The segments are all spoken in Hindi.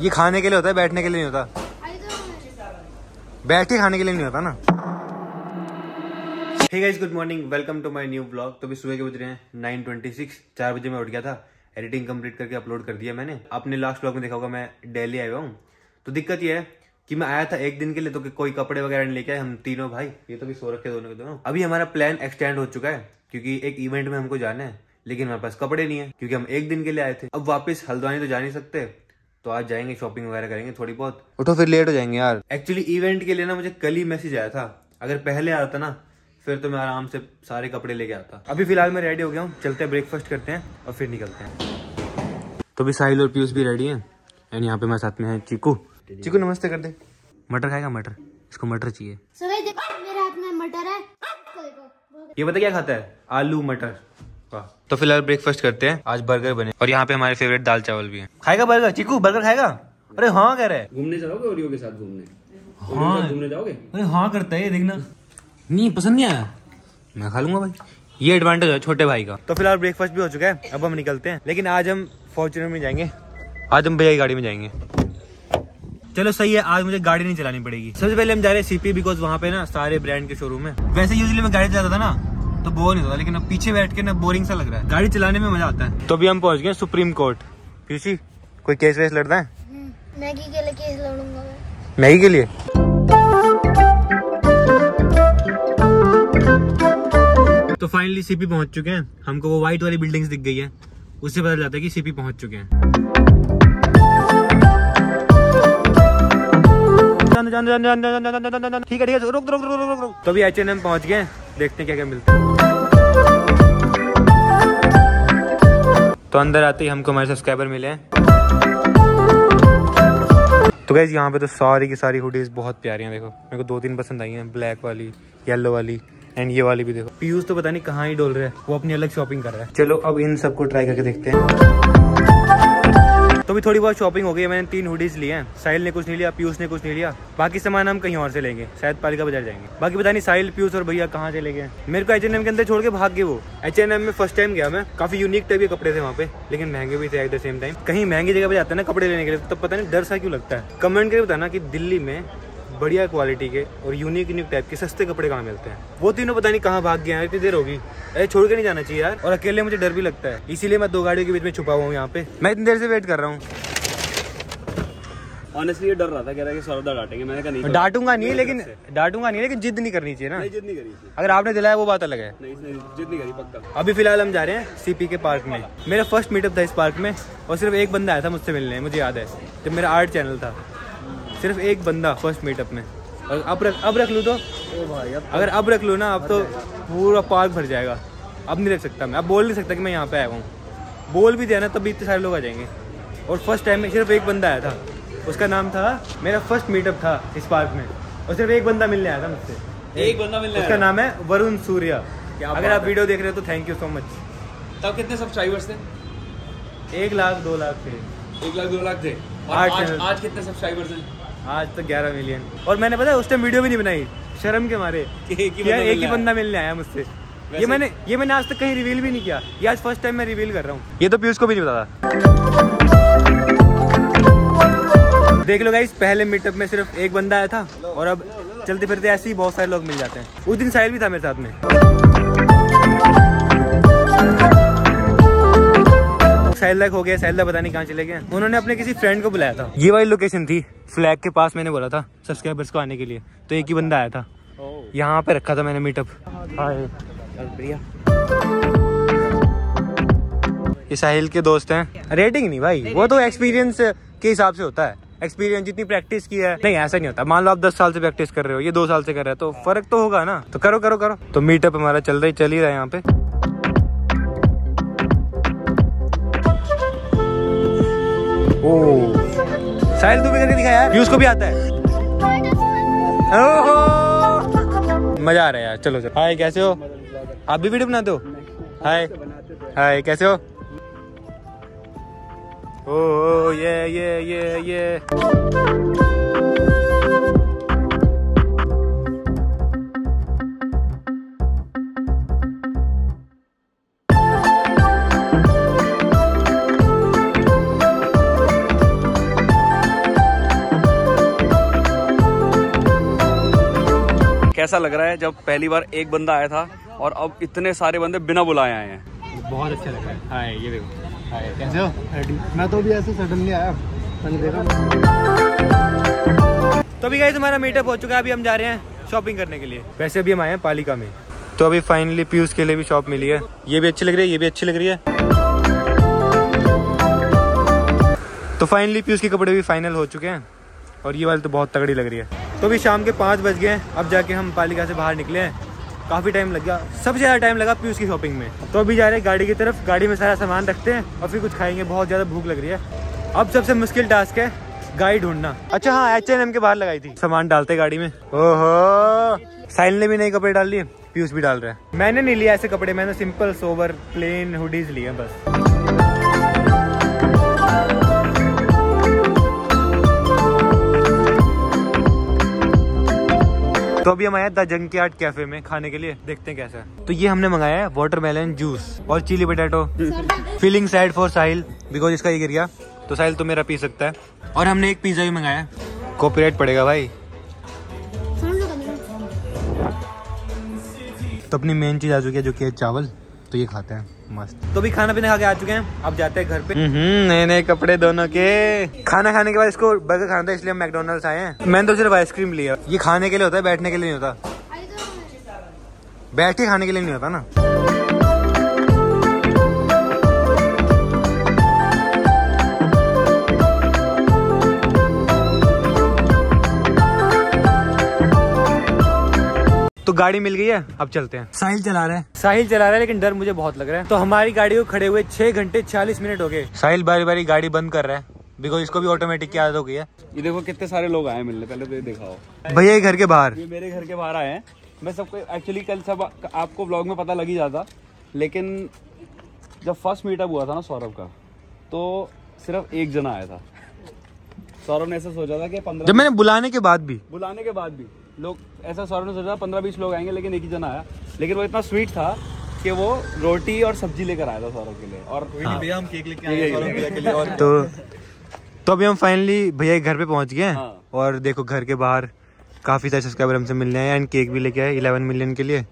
ये खाने के लिए होता है, बैठने के लिए नहीं होता। बैठ के खाने के लिए नहीं होता ना। Hey guys, good morning, welcome to my new blog. तो अभी सुबह के बज रहे हैं 9:26। 4 बजे मैं उठ गया था, एडिटिंग कंप्लीट करके अपलोड कर दिया मैंने। आपने लास्ट ब्लॉग में देखा होगा मैं दिल्ली आया हूँ। तो दिक्कत ये है कि मैं आया था एक दिन के लिए, तो कोई कपड़े वगैरह नहीं लेके आए हम तीनों भाई। ये तो भी सो रखे दोनों के दोनों। अभी हमारा प्लान एक्सटेंड हो चुका है क्योंकि एक इवेंट में हमको जाना है, लेकिन हमारे पास कपड़े नहीं है क्योंकि हम एक दिन के लिए आए थे। अब वापस हल्द्वानी तो जा नहीं सकते, तो आज जाएंगे, शॉपिंग वगैरह करेंगे थोड़ी बहुत। उठो, फिर लेट हो जाएंगे यार। एक्चुअली इवेंट के लिए ना मुझे कल ही मैसेज आया था, अगर पहले आ रहा था ना फिर तो मैं आराम से सारे कपड़े लेके आता। अभी फिलहाल मैं रेडी हो गया हूँ, चलते हैं ब्रेकफास्ट करते हैं और फिर निकलते हैं। तो अभी साहिल और पीयूष भी रेडी हैं एंड यहाँ पे मेरे साथ में है चीकू। चिकू नमस्ते कर दे। मटर खाएगा? मटर, इसको मटर चाहिए। मेरे हाथ में मटर है। ये पता क्या खाता है? आलू मटर। तो फिलहाल ब्रेकफास्ट करते हैं। आज बर्गर बने और यहाँ पे हमारे फेवरेट दाल चावल भी है। खाएगा बर्गर? चिकू बर्गर खाएगा? अरे हाँ कह रहा है। घूमने जाओगे ओरियो के साथ? घूमने हाँ, घूमने जाओगे? अरे हाँ करता है, देखना। नहीं पसंद नहीं आया? मैं खा लूंगा भाई, ये एडवांटेज है छोटे भाई का। तो फिलहाल ब्रेकफास्ट भी हो चुका है, अब हम निकलते हैं। लेकिन आज हम फॉर्च्यूनर में जाएंगे, आज हम भैया की गाड़ी में जाएंगे। चलो सही है, आज मुझे गाड़ी नहीं चलानी पड़ेगी। सबसे पहले हम जा रहे हैं सीपी, बिकॉज वहाँ पे ना सारे ब्रांड के शोरूम है। वैसे यूजुअली मैं गाड़ी चलाता था ना तो बोर नहीं होता, लेकिन अब पीछे बैठ के ना बोरिंग सा लग रहा है, गाड़ी चलाने में मजा आता है। तो अभी हम पहुँच गए सुप्रीम कोर्ट। पीयूषी कोई केस वेस लड़ता है? मैगी के लिए केस लड़ूंगा। मैगी के लिए? तो फाइनली सीपी पहुँच चुके हैं। हमको वो व्हाइट वाली बिल्डिंग दिख गई है, उससे पता जाता है की सीपी पहुँच चुके हैं। ठीक है रुक रुक रुक रुक। तो अभी H&M पहुंच गए, देखते हैं क्या क्या मिलता है। तो अंदर आते ही हमको हमारे सब्सक्राइबर मिले हैं। तो गाइस यहाँ पे तो सारी की सारी हुडीज बहुत प्यारी हैं। देखो मेरे को 2-3 पसंद आई हैं, ब्लैक वाली, येलो वाली एंड ये वाली भी। देखो पीयूष तो पता नहीं कहाँ ही डोल रहा है, वो अपनी अलग शॉपिंग कर रहा है। चलो अब इन सबको ट्राई करके देखते हैं। तो भी थोड़ी बहुत शॉपिंग हो गई है। मैंने 3 हुडीज लिए हैं, साहिल ने कुछ नहीं लिया, पीयूष ने कुछ नहीं लिया। बाकी सामान हम कहीं और से लेंगे, शायद पालिका बाजार जाएंगे। बाकी पता नहीं साहिल, पीयूष और भैया कहाँ चले गए। मेरे को H&M के अंदर छोड़ के भाग गए वो। H&M में फर्स्ट टाइम गया मैं, काफी यूनिक टाइप के कपड़े थे वहाँ पे, लेकिन महंगे भी थे एट द सेम टाइम। कहीं महंगी जगह पे जाते हैं ना कपड़े लेने के लिए तो पता नहीं डर सा क्यों लगता है। कमेंट करके बताना कि दिल्ली में बढ़िया क्वालिटी के और यूनिक टाइप के सस्ते कपड़े कहाँ मिलते हैं। वो तीनों पता नहीं कहाँ भाग गए हैं, इतनी देर होगी। अरे छोड़ के नहीं जाना चाहिए यार, और अकेले मुझे डर भी लगता है, इसीलिए मैं 2 गाड़ियों के बीच में छुपा हुआ हूँ यहाँ पे। मैं इतनी देर से वेट कर रहा हूँ। ऑनेस्टली ये डर रहा था, कह रहा है कि सौरव डांटेंगे। मैंने कहा नहीं डांटूंगा नहीं, लेकिन डांटूंगा नहीं, लेकिन जिद नहीं करनी चाहिए ना। जिद नहीं करी, अगर आपने दिलाया वो बात अलग है। जिद नहीं करी पक्का। अभी फिलहाल हम जा रहे हैं सीपी के पार्क में। मेरा फर्स्ट मीटअप था इस पार्क में और सिर्फ एक बंदा आया था मुझसे मिलने, मुझे याद है जब मेरा आर्ट चैनल था। सिर्फ एक बंदा फर्स्ट मीटअप में, और अब रख लूँ तो भाई, अगर अब रख लूँ ना अब तो पूरा पार्क भर जाएगा। अब नहीं रख सकता मैं, अब बोल नहीं सकता कि मैं यहाँ पे आया हूँ। बोल भी दिया ना तभी इतने सारे लोग आ जाएंगे। और फर्स्ट टाइम में सिर्फ एक बंदा आया था, उसका नाम था, मेरा फर्स्ट मीटअप था इस पार्क में और सिर्फ एक बंदा मिलने आया था मुझसे। एक बंदा मिलने, उसका नाम है वरुण सूर्या। अगर आप वीडियो देख रहे हो तो थैंक यू सो मच। तब कितने सब्सक्राइबर्स थे? 1 लाख 2 लाख थे। 1 लाख 2 लाख थे। आज कितने सब्सक्राइबर्स हैं? आज तो 11 मिलियन। और मैंने पता है उस टाइम वीडियो भी नहीं बनाई शर्म के मारे, एक ही बंदा मिलने आया मुझसे। ये मैंने आज तक कहीं रिवील भी नहीं किया, ये आज फर्स्ट टाइम मैं रिवील कर रहा हूँ। ये तो पीयूष को भी नहीं पता था। देख लो गाइस, पहले मीटअप में सिर्फ एक बंदा आया था और अब चलते फिरते ऐसे ही बहुत सारे लोग मिल जाते हैं। उस दिन साहिल भी था मेरे साथ में। साहिल लाइक हो गया, साहिल पता नहीं कहाँ चले गए। उन्होंने अपने किसी फ्रेंड को बुलाया था, ये वाली लोकेशन थी फ्लैग के पास। मैंने बोला था सब्सक्राइबर्स को आने के लिए, तो एक ही बंदा आया था। यहाँ पे रखा था मैंने मीटअप। ये साहिल के दोस्त हैं। रेटिंग नहीं भाई, वो तो एक्सपीरियंस के हिसाब से होता है। एक्सपीरियंस जितनी प्रैक्टिस की है, नहीं ऐसा नहीं होता। मान लो आप 10 साल से प्रैक्टिस कर रहे हो, ये 2 साल से कर रहे हो, तो फर्क तो होगा ना। तो करो करो करो। तो मीटअप हमारा चल ही रहा है यहाँ पे। साहिल तू भी करके दिखा यार, पीयूष को भी आता है। ओहो मजा आ रहा है यार। चलो चलो। हाय कैसे हो? आप भी वीडियो बनाते हो? हाय हाय कैसे हो? ओह ये कैसा लग रहा है जब पहली बार एक बंदा आया था और अब इतने सारे बंदे बिना बुलाए आए हैं? बहुत अच्छा लग रहा है। हाय, ये देखो। हाय, कैसे हो? मैं तो भी ऐसे सडनली आया, मैंने देखा। तो अभी गाइस हमारा मीटअप हो चुका है, अभी हम जा रहे हैं शॉपिंग करने के लिए। वैसे अभी हम आए हैं पालिका में, तो अभी फाइनली पीयूष के लिए भी शॉप मिली है। ये भी अच्छी लग रही है, ये भी अच्छी लग रही है। तो फाइनली पीयूष के कपड़े भी फाइनल हो चुके हैं और ये वाली तो बहुत तगड़ी लग रही है। तो अभी शाम के 5 बज गए हैं, अब जाके हम पालिका से बाहर निकले हैं। काफ़ी टाइम लग गया, सबसे ज़्यादा टाइम लगा पीयूष की शॉपिंग में। तो अभी जा रहे हैं गाड़ी की तरफ, गाड़ी में सारा सामान रखते हैं और फिर कुछ खाएंगे, बहुत ज़्यादा भूख लग रही है। अब सबसे मुश्किल टास्क है गाड़ी ढूंढना। अच्छा हाँ, H&M के बाहर लगाई थी। सामान डालते गाड़ी में। ओहो, साहिल ने भी नए कपड़े डाल लिए, पीयूष भी डाल रहे हैं। मैंने नहीं लिया ऐसे कपड़े, मैंने सिंपल सोबर प्लेन हुडीज लिए बस। तो अभी हम आए द जंकी आर्ट कैफे में खाने के लिए, देखते हैं कैसा है। तो ये हमने मंगाया है वाटरमेलन जूस और chilli potato. Feeling sad for Sahil because इसका ये गिर गया, तो साहिल तो मेरा पी सकता है। और हमने एक पिज्जा भी मंगाया है, कॉपीराइट पड़ेगा भाई। तो अपनी मेन चीज आ चुकी है जो कि है चावल, तो ये खाते हैं मस्त। तो भी खाना पीना खा के आ चुके हैं, अब जाते हैं घर पे। नए नए कपड़े दोनों के। खाना खाने के बाद इसको बर्गर खाना था, इसलिए हम मैकडोनल्ड्स आए हैं। मैंने तो सिर्फ आइसक्रीम लिया, ये खाने के लिए होता है, बैठने के लिए नहीं होता। बैठ के खाने के लिए नहीं होता ना। तो गाड़ी मिल गई है, अब चलते हैं। साहिल चला रहा है लेकिन डर मुझे बहुत लग रहा है। तो हमारी गाड़ी को खड़े हुए 6 घंटे 40 मिनट हो गए। साहिल बारी बारी गाड़ी बंद कर रहा है बिकॉज इसको भी ऑटोमेटिक की आदत हो गई है। ये देखो कितने सारे लोग आए मिलने, पहले तो ये दिखाओ। भैया घर के बाहर, ये मेरे घर के बाहर आए हैं। मैं सबको एक्चुअली कल सब आपको व्लॉग में पता लग ही जाता, लेकिन जब फर्स्ट मीटअप हुआ था ना सौरभ का, तो सिर्फ एक जना आया था। सौरभ ने ऐसा सोचा था कि 15, जब मैंने बुलाने के बाद भी लोग ऐसा सौरभ ने सोचा 15-20 लोग आएंगे, लेकिन एक ही जना आया। लेकिन वो इतना स्वीट था कि वो रोटी और सब्जी लेकर आया था सौरभ के लिए। और भैया हम केक लेके आए सौरभ के लिए। और तो अभी हम फाइनली भैया के घर पे पहुंच गए हैं। हाँ। और देखो घर के बाहर काफी सारे सब्सक्राइबर हमसे मिलने आए एंड केक भी लेके आए 11 मिलियन के लिए।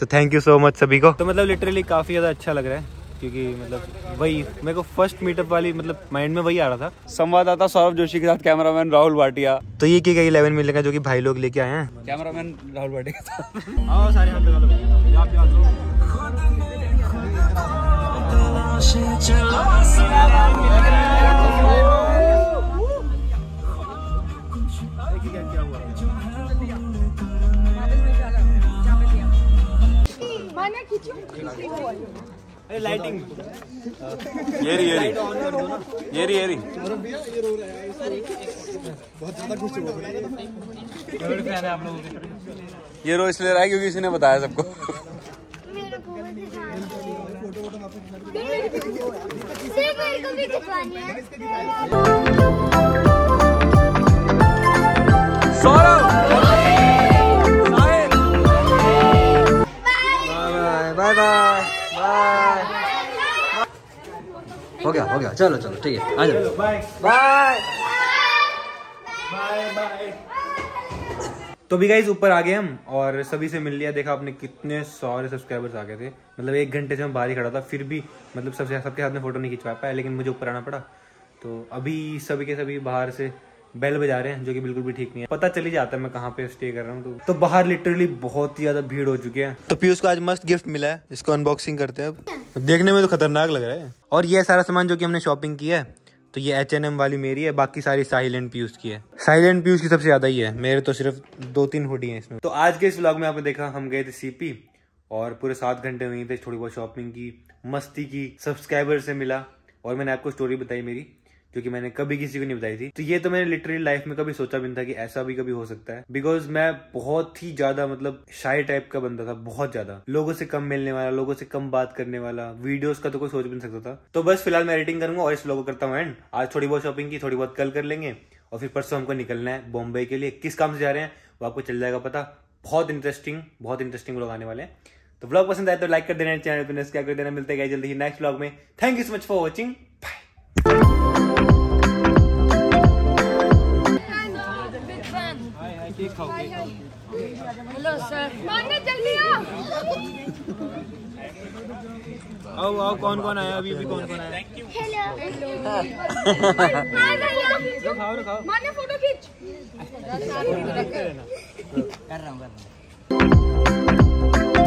So thank you so much सभी को। तो मतलब लिटरली काफी ज्यादा अच्छा लग रहा है, क्योंकि मतलब वही मेरे को फर्स्ट मीटअप वाली मतलब माइंड में वही आ रहा था। संवाददाता सौरभ जोशी के साथ कैमरामैन राहुल भाटिया। तो ये केक 11 मिलियन का जो कि भाई लोग लेके आए हैं, कैमरामैन राहुल भाटिया के साथ। आओ सारे हाथ लगा लो। अरे लाइटिंग येरी ये रो इसलिए रहा है क्योंकि इसने बताया सबको। Bye bye. हो गया चलो ठीक है, आ जाओ। Bye bye bye. तो भी गाइज ऊपर आ गए हम और सभी से मिल लिया। देखा आपने कितने सारे सब्सक्राइबर्स आ गए थे, मतलब 1 घंटे से मैं बाहर ही खड़ा था, फिर भी मतलब सबके हाथ में फोटो नहीं खिंचवा पाया, लेकिन मुझे ऊपर आना पड़ा। तो अभी सभी के सभी बाहर से बैल बजा रहे हैं, जो कि बिल्कुल भी ठीक नहीं है। पता चली जाता है मैं कहाँ पे स्टे कर रहा हूँ। तो बाहर लिटरली बहुत ही ज्यादा भीड़ हो चुकी है। तो पीयूष को आज मस्त गिफ्ट मिला है, इसको अनबॉक्सिंग करते हैं। अब देखने में तो खतरनाक लग रहा है। और ये सारा सामान जो कि हमने शॉपिंग किया है, तो ये H&M वाली मेरी है, बाकी सारी साहिल एंड पीयूष की है। साहिल एंड पीयूष की सबसे ज्यादा ही है, मेरे तो सिर्फ 2-3 हुडी है इसमें। तो आज के इस व्लॉग में आपने देखा हम गए थे CP और पूरे 7 घंटे वहीं थे, थोड़ी बहुत शॉपिंग की, मस्ती की, सब्सक्राइबर से मिला, और मैंने आपको स्टोरी बताई मेरी, जो कि मैंने कभी किसी को नहीं बताई थी। तो ये तो मैंने लिटरली लाइफ में कभी सोचा भी नहीं था कि ऐसा भी कभी हो सकता है, बिकॉज मैं बहुत ही ज्यादा मतलब शाय टाइप का बंदा था, बहुत ज्यादा लोगों से कम मिलने वाला, लोगों से कम बात करने वाला। वीडियोस का तो कोई सोच भी नहीं सकता था। तो बस फिलहाल मैं एडिटिंग करूंगा और इस व्लॉग को करता हूँ एंड। आज थोड़ी बहुत शॉपिंग की, थोड़ी बहुत कल कर लेंगे, और फिर परसों हमको निकलना है बॉम्बे के लिए। किस काम से जा रहे हैं वो आपको चल जाएगा पता। बहुत इंटरेस्टिंग लोग आने वाले हैं। तो व्लॉग पसंद आए तो लाइक कर देना, चैनल पर सब्सक्राइब कर देना। मिलते हैं जल्दी ही नेक्स्ट व्लॉग में। Thank you so much for watching. Hello sir, जल्दी आओ आओ। कौन-कौन आया अभी? कौन-कौन आया? हेलो। खाओ खाओ, माने फोटो खींच। कर रहा हूँ।